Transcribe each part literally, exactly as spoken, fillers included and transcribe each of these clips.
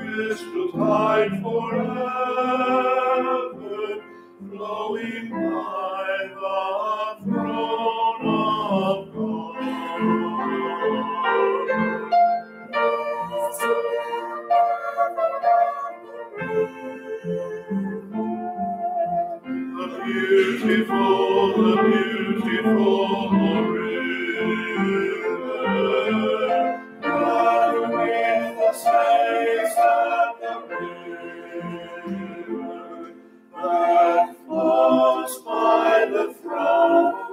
wish to hide forever, flowing by the throne of God. The beautiful, the beautiful river, glad with the saints at the river, that flows by the throne of God.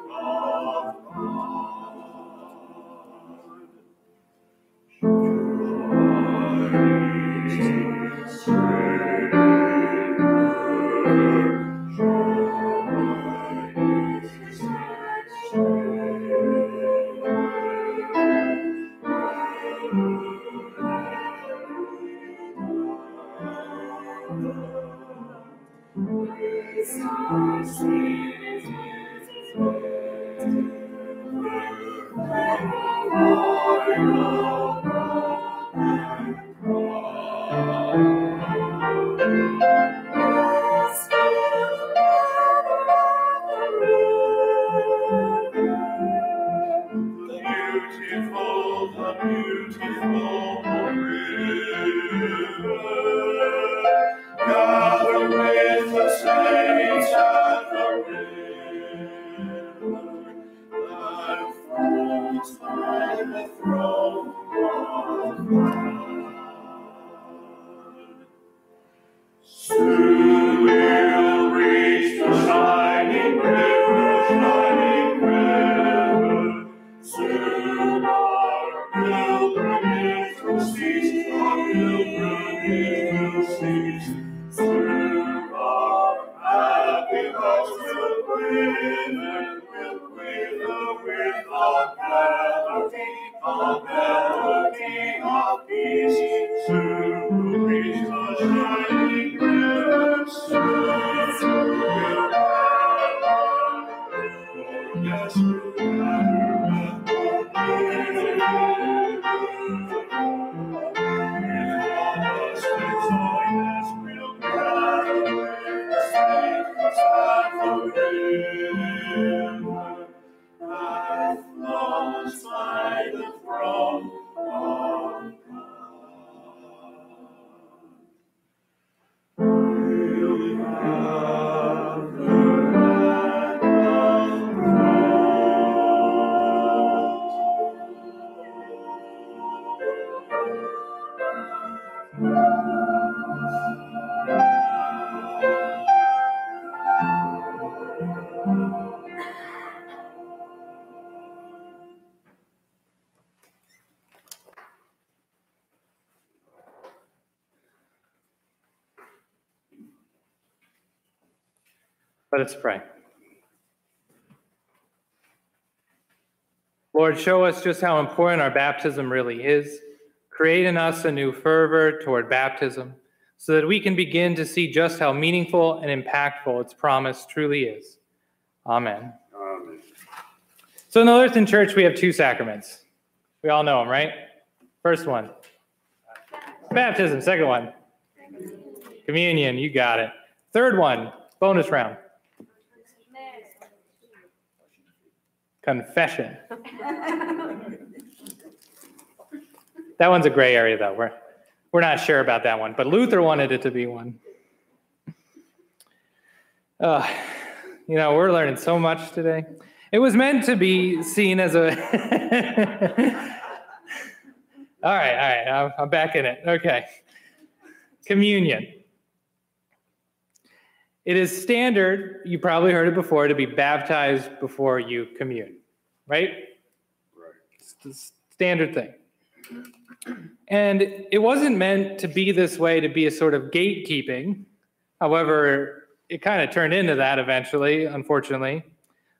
Let us pray. Lord, show us just how important our baptism really is. Create in us a new fervor toward baptism so that we can begin to see just how meaningful and impactful its promise truly is. Amen. Amen. So in the Lutheran Church, we have two sacraments. We all know them, right? First one, baptism. Second one, communion. You got it. Third one, bonus round. Confession. That one's a gray area, though. We're, we're not sure about that one, but Luther wanted it to be one. Uh, you know, we're learning so much today. It was meant to be seen as a... all right, all right, I'm, I'm back in it. Okay. Communion. It is standard, you probably heard it before, to be baptized before you commune, right? Right. It's the standard thing. And it wasn't meant to be this way, to be a sort of gatekeeping. However, it kind of turned into that eventually, unfortunately.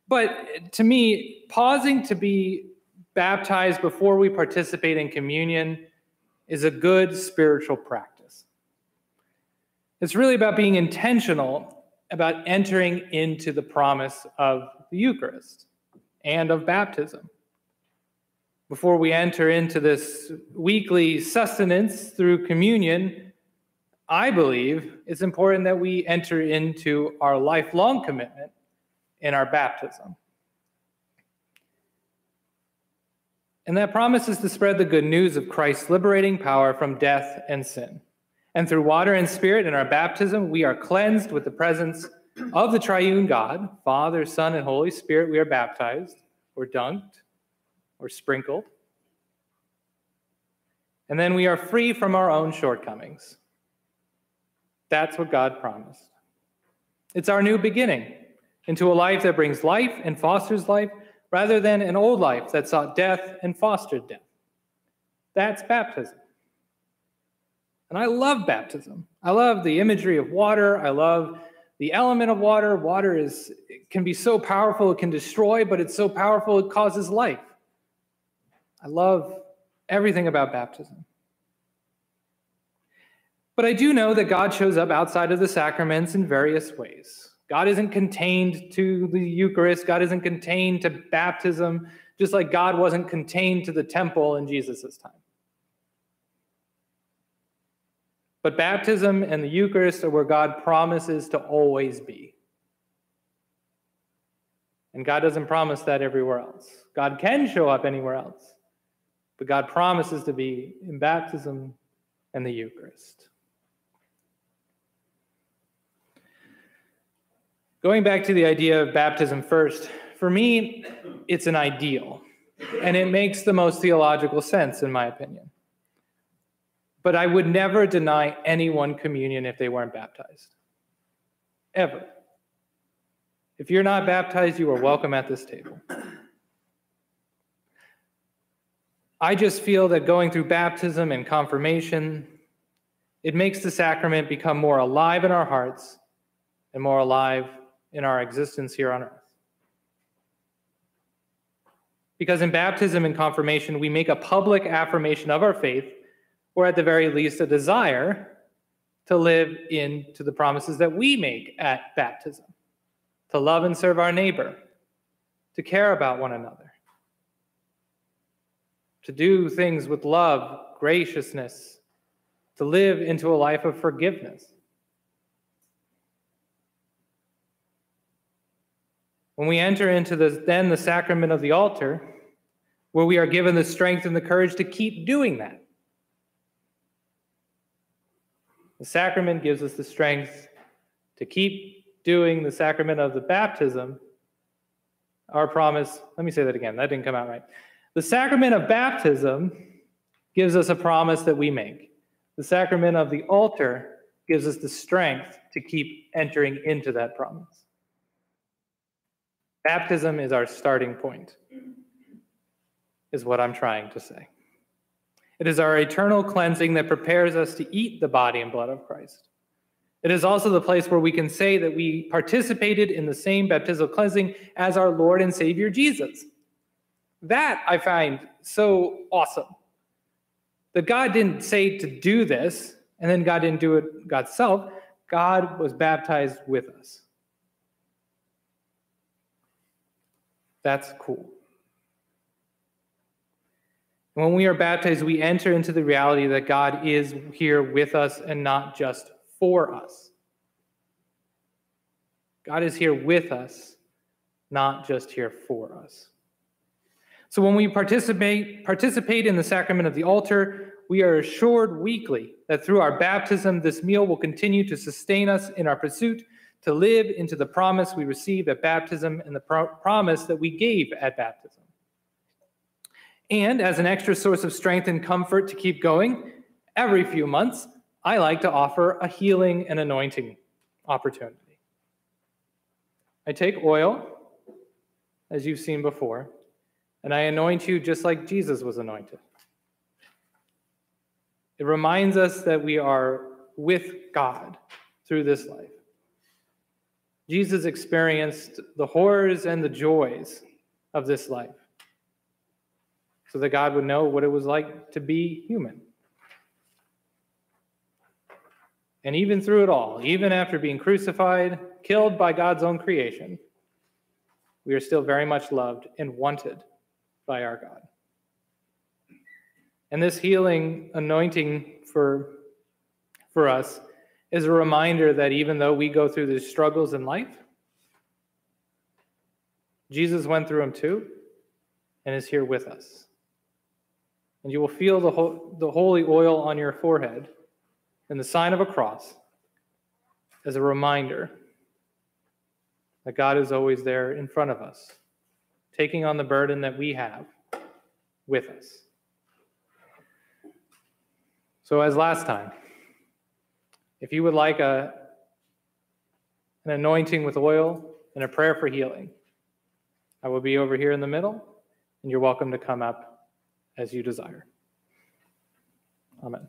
But to me, pausing to be baptized before we participate in communion is a good spiritual practice. It's really about being intentional about entering into the promise of the Eucharist and of baptism. Before we enter into this weekly sustenance through communion, I believe it's important that we enter into our lifelong commitment in our baptism. And that promise is to spread the good news of Christ's liberating power from death and sin. And through water and spirit in our baptism, we are cleansed with the presence of the triune God, Father, Son, and Holy Spirit. We are baptized, or dunked, or sprinkled. And then we are free from our own shortcomings. That's what God promised. It's our new beginning into a life that brings life and fosters life, rather than an old life that sought death and fostered death. That's baptism. And I love baptism. I love the imagery of water. I love the element of water. Water is it can be so powerful, it can destroy, but it's so powerful, it causes life. I love everything about baptism. But I do know that God shows up outside of the sacraments in various ways. God isn't contained to the Eucharist. God isn't contained to baptism, just like God wasn't contained to the temple in Jesus' time. But baptism and the Eucharist are where God promises to always be. And God doesn't promise that everywhere else. God can show up anywhere else, but God promises to be in baptism and the Eucharist. Going back to the idea of baptism first, for me, it's an ideal, and it makes the most theological sense, in my opinion. But I would never deny anyone communion if they weren't baptized. Ever. If you're not baptized, you are welcome at this table. I just feel that going through baptism and confirmation, it makes the sacrament become more alive in our hearts and more alive in our existence here on earth. Because in baptism and confirmation, we make a public affirmation of our faith, or at the very least a desire to live into the promises that we make at baptism, to love and serve our neighbor, to care about one another, to do things with love, graciousness, to live into a life of forgiveness. When we enter into the, then the sacrament of the altar, where we are given the strength and the courage to keep doing that, the sacrament gives us the strength to keep doing the sacrament of the baptism. Our promise, let me say that again, that didn't come out right. The sacrament of baptism gives us a promise that we make. The sacrament of the altar gives us the strength to keep entering into that promise. Baptism is our starting point, is what I'm trying to say. It is our eternal cleansing that prepares us to eat the body and blood of Christ. It is also the place where we can say that we participated in the same baptismal cleansing as our Lord and Savior Jesus. That I find so awesome. That God didn't say to do this, and then God didn't do it God's self. God was baptized with us. That's cool. When we are baptized, we enter into the reality that God is here with us and not just for us. God is here with us, not just here for us. So when we participate, participate in the sacrament of the altar, we are assured weekly that through our baptism, this meal will continue to sustain us in our pursuit to live into the promise we received at baptism and the pro- promise that we gave at baptism. And as an extra source of strength and comfort to keep going, every few months, I like to offer a healing and anointing opportunity. I take oil, as you've seen before, and I anoint you just like Jesus was anointed. It reminds us that we are with God through this life. Jesus experienced the horrors and the joys of this life, so that God would know what it was like to be human. And even through it all, even after being crucified, killed by God's own creation, we are still very much loved and wanted by our God. And this healing anointing for, for us is a reminder that even though we go through these struggles in life, Jesus went through them too and is here with us. And you will feel the, ho- the holy oil on your forehead and the sign of a cross as a reminder that God is always there in front of us, taking on the burden that we have with us. So as last time, if you would like a, an anointing with oil and a prayer for healing, I will be over here in the middle, and you're welcome to come up as you desire. Amen.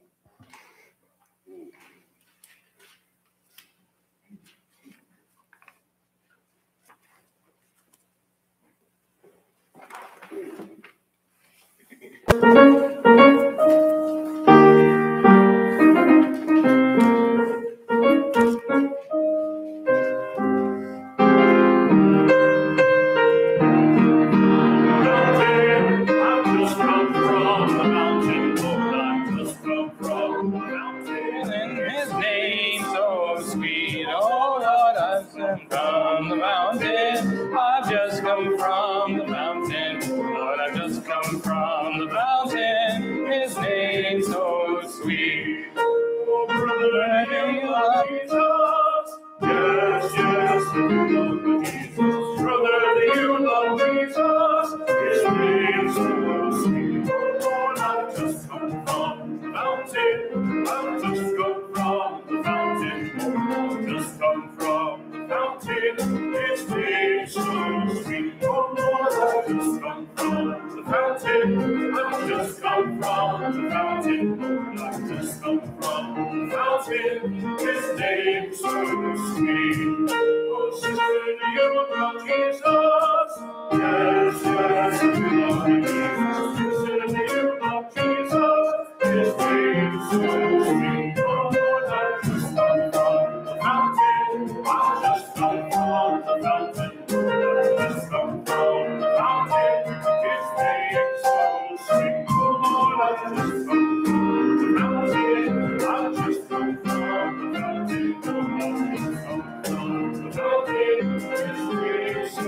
It's